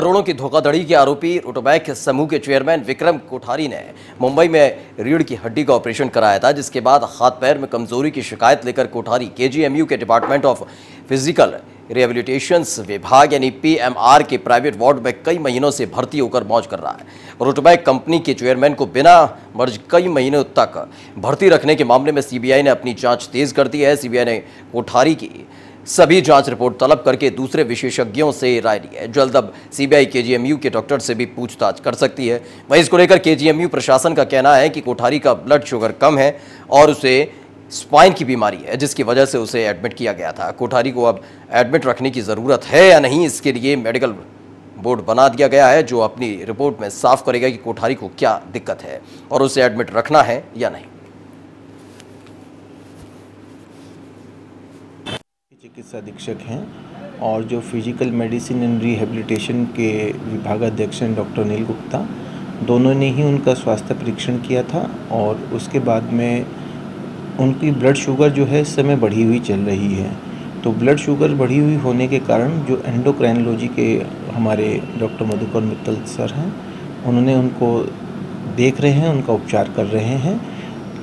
करोड़ों की धोखाधड़ी के आरोपी ऑटोबैक समूह के चेयरमैन विक्रम कोठारी ने मुंबई में रीढ़ की हड्डी का ऑपरेशन कराया था, जिसके बाद हाथ पैर में कमजोरी की शिकायत लेकर कोठारी केजीएमयू के डिपार्टमेंट ऑफ फिजिकल रिहेबिलिटेशन विभाग यानी पीएमआर के प्राइवेट वार्ड में कई महीनों से भर्ती होकर मौज कर रहा है। और ऑटोबैक कंपनी के चेयरमैन को बिना मर्ज कई महीनों तक भर्ती रखने के मामले में सीबीआई ने अपनी जाँच तेज कर दी है। सीबीआई ने कोठारी की सभी जांच रिपोर्ट तलब करके दूसरे विशेषज्ञों से राय ली है। जल्द अब सीबीआई केजीएमयू के डॉक्टर से भी पूछताछ कर सकती है। वहीं इसको लेकर केजीएमयू प्रशासन का कहना है कि कोठारी का ब्लड शुगर कम है और उसे स्पाइन की बीमारी है, जिसकी वजह से उसे एडमिट किया गया था। कोठारी को अब एडमिट रखने की ज़रूरत है या नहीं, इसके लिए मेडिकल बोर्ड बना दिया गया है, जो अपनी रिपोर्ट में साफ करेगा कि कोठारी को क्या दिक्कत है और उसे एडमिट रखना है या नहीं। चिकित्सा अधीक्षक हैं और जो फिजिकल मेडिसिन एंड रिहेबिलिटेशन के विभागाध्यक्ष हैं डॉक्टर अनिल गुप्ता, दोनों ने ही उनका स्वास्थ्य परीक्षण किया था और उसके बाद में उनकी ब्लड शुगर जो है इस समय बढ़ी हुई चल रही है। तो ब्लड शुगर बढ़ी हुई होने के कारण जो एंडोक्राइनोलॉजी के हमारे डॉक्टर मधुकर मित्तल सर हैं, उन्होंने उनको देख रहे हैं, उनका उपचार कर रहे हैं।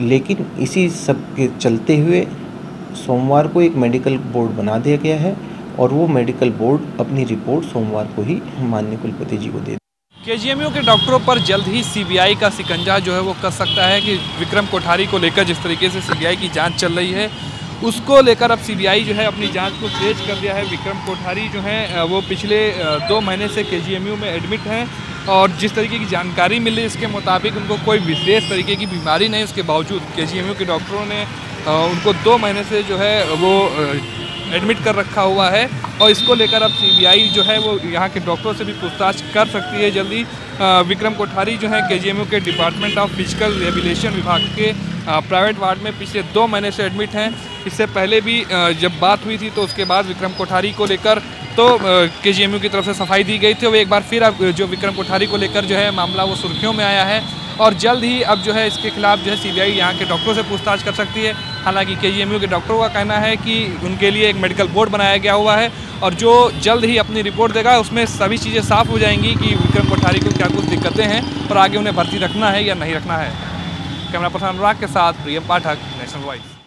लेकिन इसी सब के चलते हुए सोमवार को एक मेडिकल बोर्ड बना दिया गया है और वो मेडिकल बोर्ड अपनी रिपोर्ट सोमवार को ही माननीय कुलपति जी को दे। केजीएमयू के डॉक्टरों पर जल्द ही सीबीआई का शिकंजा जो है वो कस सकता है कि विक्रम कोठारी को लेकर जिस तरीके से सीबीआई की जांच चल रही है, उसको लेकर अब सीबीआई जो है अपनी जांच को तेज कर दिया है। विक्रम कोठारी जो है वो पिछले 2 महीने से केजीएमयू में एडमिट हैं और जिस तरीके की जानकारी मिली इसके मुताबिक उनको कोई विशेष तरीके की बीमारी नहीं। उसके बावजूद केजीएमयू के डॉक्टरों ने उनको 2 महीने से जो है वो एडमिट कर रखा हुआ है और इसको लेकर अब सीबीआई जो है वो यहाँ के डॉक्टरों से भी पूछताछ कर सकती है। जल्दी विक्रम कोठारी जो है केजीएमयू के डिपार्टमेंट ऑफ फिजिकल रिहेबिलिटेशन विभाग के प्राइवेट वार्ड में पिछले 2 महीने से एडमिट हैं। इससे पहले भी जब बात हुई थी तो उसके बाद विक्रम कोठारी को लेकर तो केजीएमयू की तरफ से सफाई दी गई थी। वो एक बार फिर अब जो विक्रम कोठारी को लेकर जो है मामला वो सुर्खियों में आया है और जल्द ही अब जो है इसके खिलाफ जो है सीबीआई यहाँ के डॉक्टरों से पूछताछ कर सकती है। हालांकि केजीएमयू के डॉक्टरों का कहना है कि उनके लिए एक मेडिकल बोर्ड बनाया गया हुआ है और जो जल्द ही अपनी रिपोर्ट देगा उसमें सभी चीज़ें साफ हो जाएंगी कि विक्रम कोठारी को क्या कुछ दिक्कतें हैं और आगे उन्हें भर्ती रखना है या नहीं रखना है। कैमरा पर्सन अनुराग के साथ प्रियम पाठक, नेशनल वॉइस।